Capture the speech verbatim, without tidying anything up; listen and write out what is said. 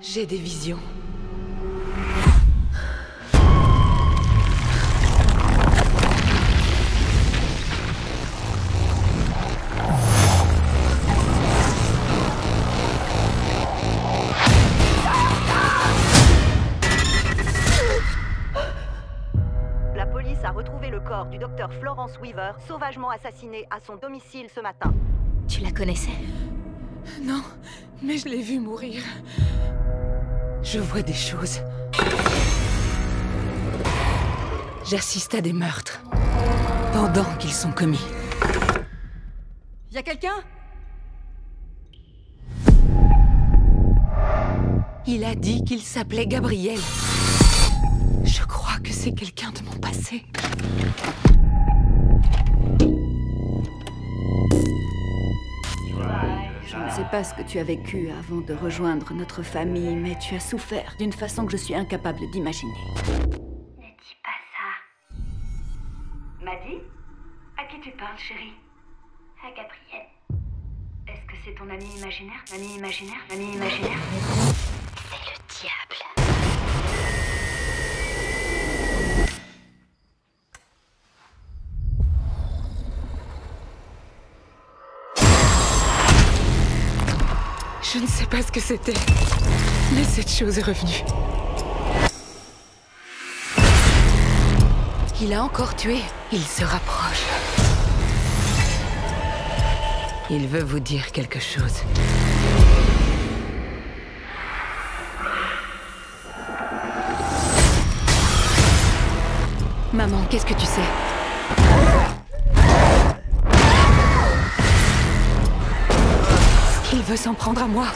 J'ai des visions. La police a retrouvé le corps du docteur Florence Weaver, sauvagement assassinée à son domicile ce matin. Tu la connaissais? Non, mais je l'ai vue mourir. Je vois des choses. J'assiste à des meurtres, pendant qu'ils sont commis. Y'a quelqu'un? Il a dit qu'il s'appelait Gabriel. Je crois que c'est quelqu'un de mon passé. Je ne sais pas ce que tu as vécu avant de rejoindre notre famille, mais tu as souffert d'une façon que je suis incapable d'imaginer. Ne dis pas ça. Maddy? À qui tu parles, chérie? À Gabrielle. Est-ce que c'est ton ami imaginaire? Ami imaginaire? Ami imaginaire? C'est le diable. Je ne sais pas ce que c'était, mais cette chose est revenue. Il a encore tué. Il se rapproche. Il veut vous dire quelque chose. Maman, qu'est-ce que tu sais ? Il veut s'en prendre à moi.